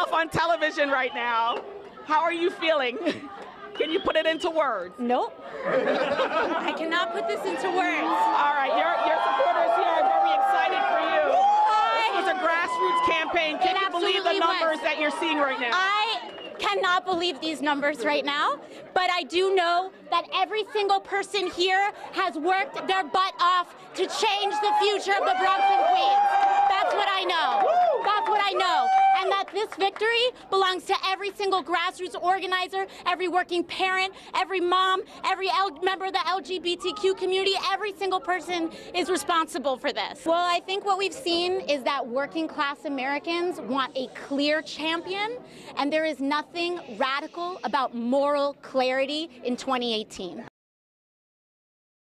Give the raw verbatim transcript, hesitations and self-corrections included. yourself on television right now. How are you feeling? Can you put it into words? Nope. I cannot put this into words. All right, your, your supporters here are very excited for you. This was a grassroots campaign. Can it you believe the numbers was. that you're seeing right now? I cannot believe these numbers right now, but I do know that every single person here has worked their butt off to change the future of the Bronx and Queens. That's what I know. That's what I know. And that this victory belongs to every single grassroots organizer, every working parent, every mom, every L member of the L G B T Q community. Every single person is responsible for this. Well, I think what we've seen is that working class Americans want a clear champion, and there is nothing radical about moral clarity in twenty eighteen.